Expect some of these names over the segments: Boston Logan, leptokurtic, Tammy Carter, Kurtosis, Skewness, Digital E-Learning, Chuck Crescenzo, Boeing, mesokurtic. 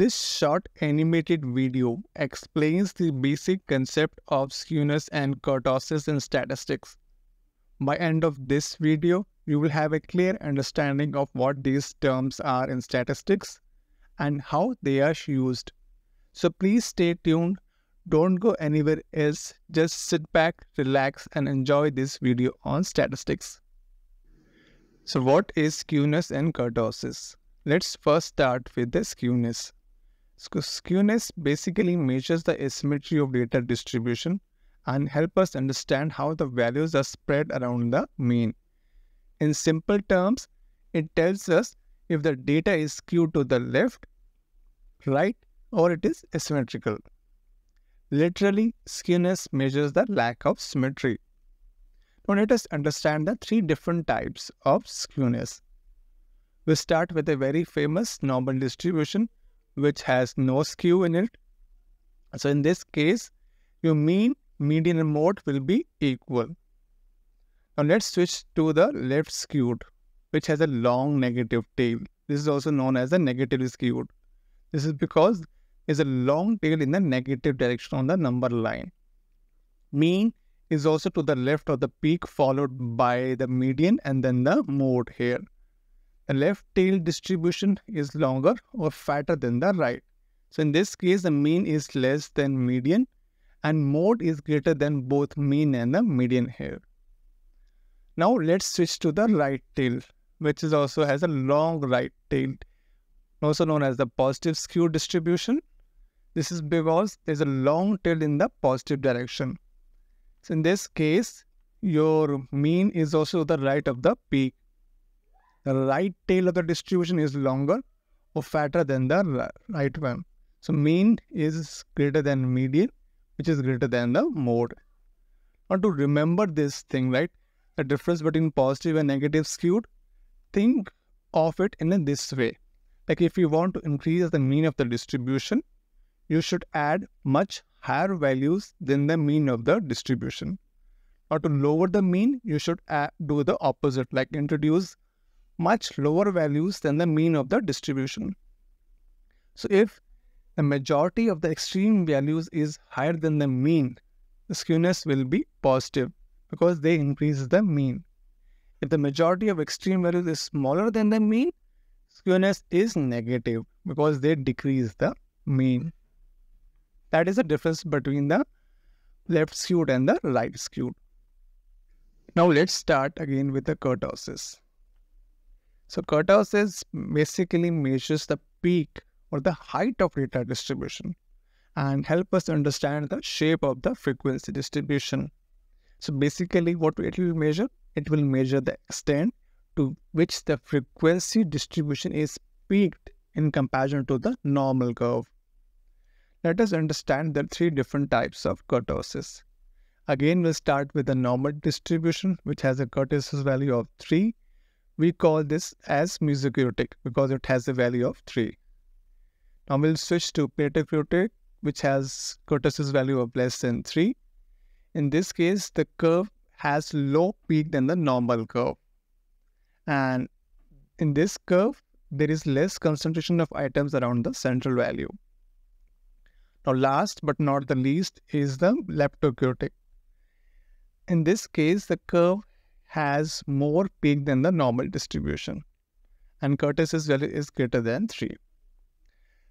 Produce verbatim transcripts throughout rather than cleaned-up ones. This short animated video explains the basic concept of skewness and kurtosis in statistics. By end of this video, you will have a clear understanding of what these terms are in statistics and how they are used. So please stay tuned. Don't go anywhere else. Just sit back, relax, and enjoy this video on statistics. So what is skewness and kurtosis? Let's first start with the skewness. So skewness basically measures the asymmetry of data distribution and help us understand how the values are spread around the mean. In simple terms, it tells us if the data is skewed to the left, right, or it is asymmetrical. Literally, skewness measures the lack of symmetry. Now let us understand the three different types of skewness. We start with a very famous normal distribution which has no skew in it. So in this case, your mean, median and mode will be equal. Now let's switch to the left skewed, which has a long negative tail. This is also known as the negatively skewed. This is because there's a long tail in the negative direction on the number line. Mean is also to the left of the peak, followed by the median and then the mode here. The left tail distribution is longer or fatter than the right. So in this case, the mean is less than median and mode is greater than both mean and the median here. Now let's switch to the right tail, which is also has a long right tail, also known as the positive skew distribution. This is because there's a long tail in the positive direction. So in this case, your mean is also to the right of the peak. The right tail of the distribution is longer or fatter than the right one. So mean is greater than median, which is greater than the mode. Now to remember this thing, right, the difference between positive and negative skewed, think of it in this way. Like if you want to increase the mean of the distribution, you should add much higher values than the mean of the distribution. Or to lower the mean, you should add, do the opposite, like introduce much lower values than the mean of the distribution. So if the majority of the extreme values is higher than the mean, the skewness will be positive because they increase the mean. If the majority of extreme values is smaller than the mean, skewness is negative because they decrease the mean. That is the difference between the left skewed and the right skewed. Now let's start again with the kurtosis. So kurtosis basically measures the peak or the height of data distribution and help us understand the shape of the frequency distribution. So basically what it will measure, it will measure the extent to which the frequency distribution is peaked in comparison to the normal curve. Let us understand the three different types of kurtosis. Again, we'll start with the normal distribution, which has a kurtosis value of three. We call this as mesokurtic because it has a value of three. Now we'll switch to pedokurtic, which has kurtosis value of less than three. In this case, the curve has low peak than the normal curve. And in this curve, there is less concentration of items around the central value. Now last but not the least is the leptokurtic. In this case, the curve has more peak than the normal distribution and kurtosis value is greater than three.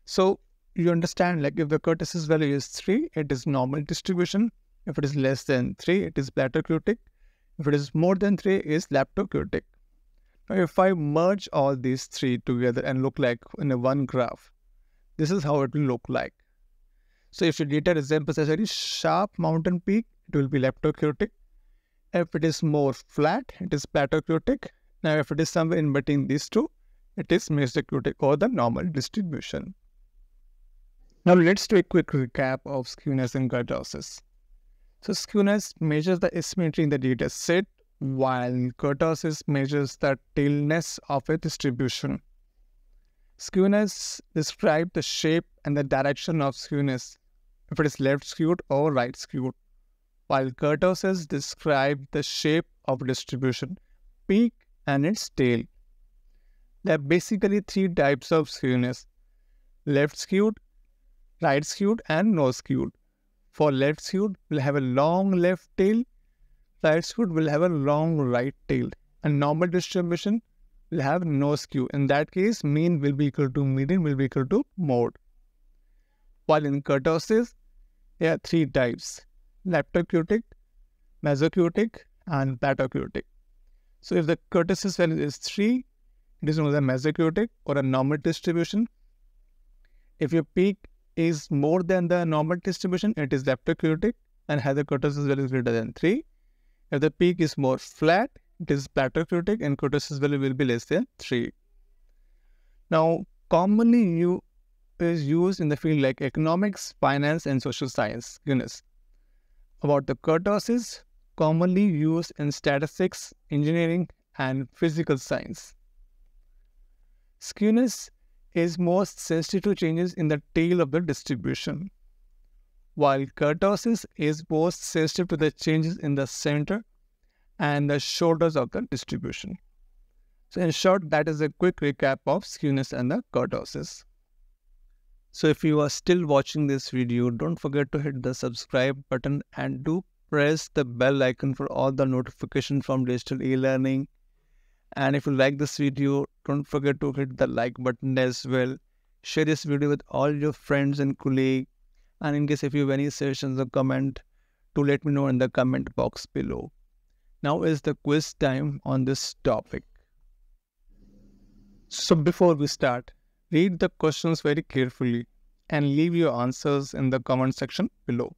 So you understand, like if the kurtosis value is three, it is normal distribution. If it is less than three, it is leptokurtic. If it is more than three, it is leptokurtic. Now if I merge all these three together and look like in a one graph, this is how it will look like. So if your data resembles a very sharp mountain peak, it will be leptokurtic. If it is more flat, it is plateaucurtic. Now, if it is somewhere in between these two, it is mesocurtic or the normal distribution. Now, let's do a quick recap of skewness and kurtosis. So, skewness measures the asymmetry in the data set, while kurtosis measures the tailness of a distribution. Skewness describes the shape and the direction of skewness, if it is left skewed or right skewed, while kurtosis describes the shape of distribution, peak and its tail. There are basically three types of skewness. left skewed, right skewed and nose skewed. For left skewed, we'll have a long left tail. Right skewed will have a long right tail. And normal distribution will have no skew. In that case, mean will be equal to median will be equal to mode. While in kurtosis, there are three types: leptocutic, mesocutic, and patacutic. So if the kurtosis value is three, it is known as a mesocutic or a normal distribution. If your peak is more than the normal distribution, it is leptocutic and has a kurtosis value greater than three. If the peak is more flat, it is patacutic and kurtosis value will be less than three. Now, commonly you is used in the field like economics, finance, and social science. Skewness. About the kurtosis, commonly used in statistics, engineering, and physical science. Skewness is most sensitive to changes in the tail of the distribution, while kurtosis is most sensitive to the changes in the center and the shoulders of the distribution. So in short, that is a quick recap of skewness and the kurtosis. So if you are still watching this video, don't forget to hit the subscribe button and do press the bell icon for all the notifications from Digital E-Learning. And if you like this video, don't forget to hit the like button as well. Share this video with all your friends and colleagues. And in case if you have any suggestions or comment, do let me know in the comment box below. Now is the quiz time on this topic. So before we start, read the questions very carefully and leave your answers in the comment section below.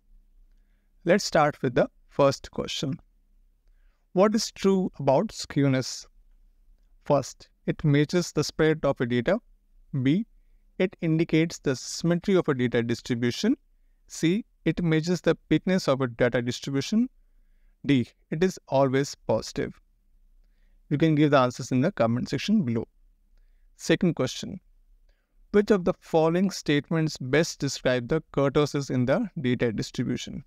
Let's start with the first question. What is true about skewness? First, it matches the spread of a data. B, it indicates the symmetry of a data distribution. C, it measures the peakness of a data distribution. D, it is always positive. You can give the answers in the comment section below. Second question. Which of the following statements best describe the kurtosis in the data distribution?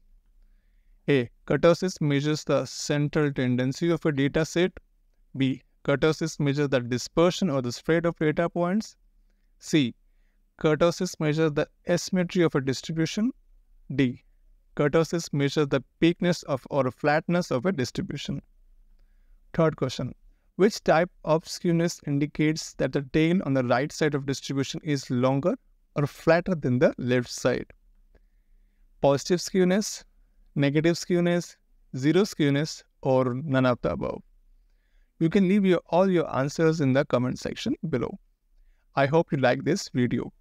A. Kurtosis measures the central tendency of a data set. B. Kurtosis measures the dispersion or the spread of data points. C. Kurtosis measures the asymmetry of a distribution. D. Kurtosis measures the peakness of or flatness of a distribution. Third question. Which type of skewness indicates that the tail on the right side of distribution is longer or flatter than the left side? Positive skewness, negative skewness, zero skewness, or none of the above? You can leave your, all your answers in the comment section below. I hope you like this video.